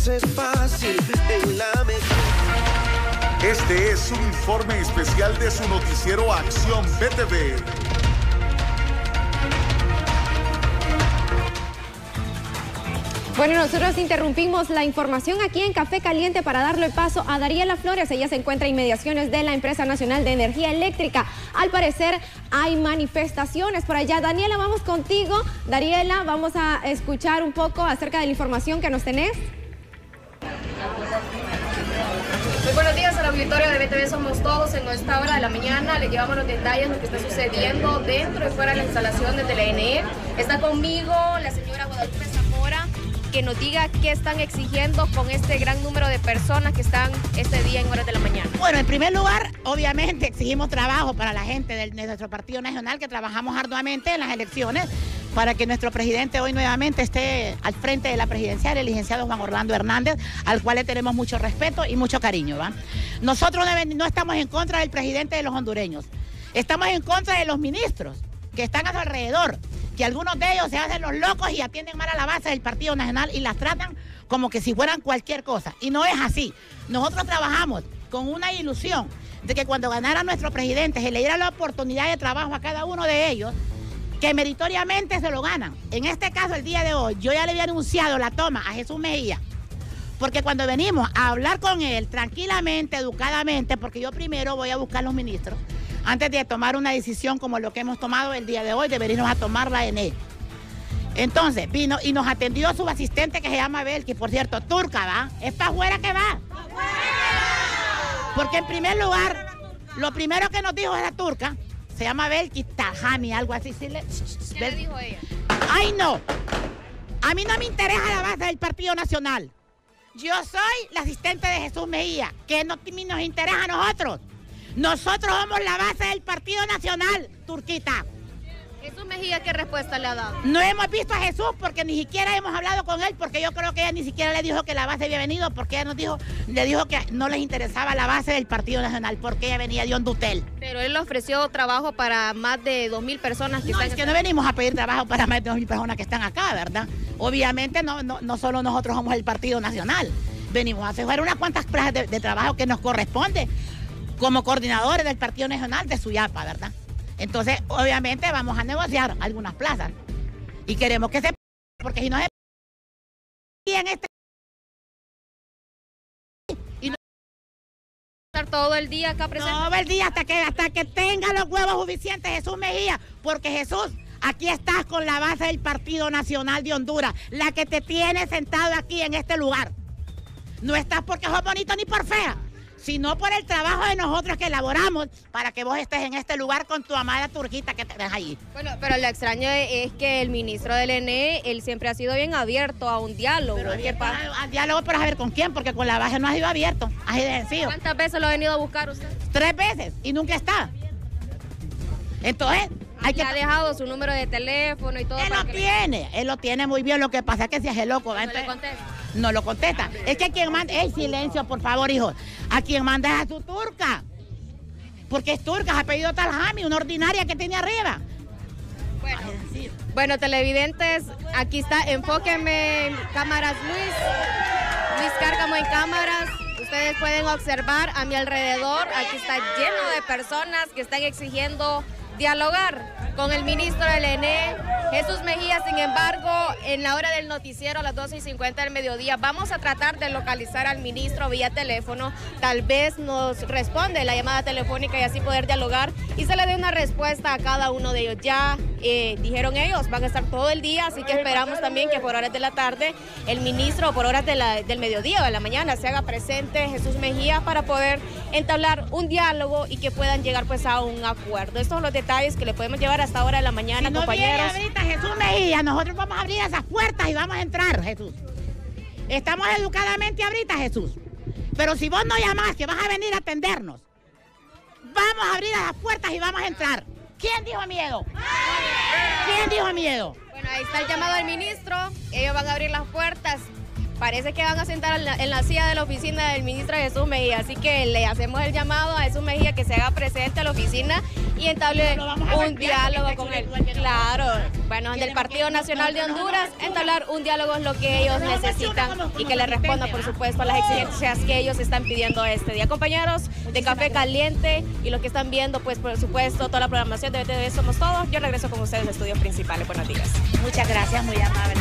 haces fácil en la mejor. Este es un informe especial de su noticiero Acción BTV. Bueno, nosotros interrumpimos la información aquí en Café Caliente para darle paso a Dariela Flores. Ella se encuentra en inmediaciones de la Empresa Nacional de Energía Eléctrica. Al parecer hay manifestaciones por allá. Daniela, vamos contigo. Dariela, vamos a escuchar un poco acerca de la información que nos tenés. Muy buenos días al auditorio de VTV Somos Todos. En esta hora de la mañana les llevamos los detalles de lo que está sucediendo dentro y fuera de la instalación de TeleNE. Está conmigo la señora Guadalupe Zamora, que nos diga qué están exigiendo con este gran número de personas que están este día en horas de la mañana. Bueno, en primer lugar, obviamente exigimos trabajo para la gente de nuestro Partido Nacional, que trabajamos arduamente en las elecciones para que nuestro presidente hoy nuevamente esté al frente de la presidencial, el licenciado Juan Orlando Hernández, al cual le tenemos mucho respeto y mucho cariño, ¿va? Nosotros no estamos en contra del presidente de los hondureños, estamos en contra de los ministros que están a su alrededor, que algunos de ellos se hacen los locos y atienden mal a la base del Partido Nacional y las tratan como que si fueran cualquier cosa. Y no es así. Nosotros trabajamos con una ilusión de que cuando ganara nuestro presidente se le diera la oportunidad de trabajo a cada uno de ellos, que meritoriamente se lo ganan. En este caso, el día de hoy, yo ya le había anunciado la toma a Jesús Mejía, porque cuando venimos a hablar con él tranquilamente, educadamente, porque yo primero voy a buscar los ministros, antes de tomar una decisión como lo que hemos tomado el día de hoy, deberíamos a tomarla en él. Entonces, vino y nos atendió su asistente, que se llama Belki, por cierto, turca, ¿va? Es para afuera que va. Porque en primer lugar, lo primero que nos dijo era turca, se llama Belki Tajami, algo así. ¿Sí le... ¿Qué le dijo ella? ¡Ay, no! A mí no me interesa la base del Partido Nacional. Yo soy la asistente de Jesús Mejía, que nos interesa a nosotros. Nosotros somos la base del Partido Nacional, turquita. Jesús Mejía, ¿qué respuesta le ha dado? No hemos visto a Jesús porque ni siquiera hemos hablado con él, porque yo creo que ella ni siquiera le dijo que la base había venido, porque ella nos dijo, le dijo que no les interesaba la base del Partido Nacional, porque ella venía de Ondutel. Pero él le ofreció trabajo para más de 2.000 personas que no, están... Es que no venimos a pedir trabajo para más de 2.000 personas que están acá, ¿verdad? Obviamente no solo nosotros somos el Partido Nacional, venimos a hacer unas cuantas plazas de trabajo que nos corresponde como coordinadores del Partido Nacional de Suyapa, ¿verdad? Entonces, obviamente, vamos a negociar algunas plazas y queremos que se... porque si no se... en este... y no... todo el día acá presente. Todo el día hasta que tenga los huevos suficientes Jesús Mejía, porque Jesús, aquí estás con la base del Partido Nacional de Honduras, la que te tiene sentado aquí en este lugar. No estás porque sos bonito ni por fea, sino por el trabajo de nosotros que elaboramos para que vos estés en este lugar con tu amada turquita que tenés allí. Bueno, pero lo extraño es que el ministro del ENE, él siempre ha sido bien abierto a un diálogo. Pero abierto a diálogo para saber con quién, porque con la base no ha sido abierto, así de sencillo. ¿Cuántas veces lo ha venido a buscar usted? 3 veces y nunca está. Entonces... le ha dejado su número de teléfono y todo. Él lo tiene muy bien, lo que pasa es que se hace loco. No le contesta. No lo contesta. Es que quien manda... ¡Ey, silencio, por favor, hijo! A quien manda es a su turca. Porque es turca, ha pedido Tajami, una ordinaria que tiene arriba. Bueno, televidentes, aquí está, enfóquenme en cámaras Luis Cárcamo en cámaras. Ustedes pueden observar a mi alrededor, aquí está lleno de personas que están exigiendo... dialogar con el ministro del ENE, Jesús Mejía. Sin embargo, en la hora del noticiero a las 12:50 del mediodía, vamos a tratar de localizar al ministro vía teléfono, tal vez nos responde la llamada telefónica y así poder dialogar y se le dé una respuesta a cada uno de ellos. Ya dijeron ellos, van a estar todo el día, así que esperamos también que por horas de la tarde el ministro, por horas del mediodía o de la mañana, se haga presente Jesús Mejía para poder entablar un diálogo y que puedan llegar pues a un acuerdo. Estos son los detalles que le podemos llevar hasta ahora de la mañana, si no, compañeros. Viene ahorita Jesús Mejía, nosotros vamos a abrir esas puertas y vamos a entrar, Jesús. Estamos educadamente ahorita, Jesús. Pero si vos no llamás, que vas a venir a atendernos, vamos a abrir esas puertas y vamos a entrar. ¿Quién dijo miedo? ¿Quién dijo miedo? Bueno, ahí está el llamado del ministro. Ellos van a abrir las puertas. Parece que van a sentar en la silla de la oficina del ministro Jesús Mejía, así que le hacemos el llamado a Jesús Mejía que se haga presente a la oficina y entablé un diálogo con él. Claro, bueno, del Partido Nacional de Honduras, entablar un diálogo es lo que ellos necesitan y que le responda, por supuesto, a las exigencias que ellos están pidiendo este día. Compañeros de Café Caliente y los que están viendo, pues por supuesto, toda la programación de VTV Somos Todos, yo regreso con ustedes a estudios principales. Buenos días. Muchas gracias, muy amable.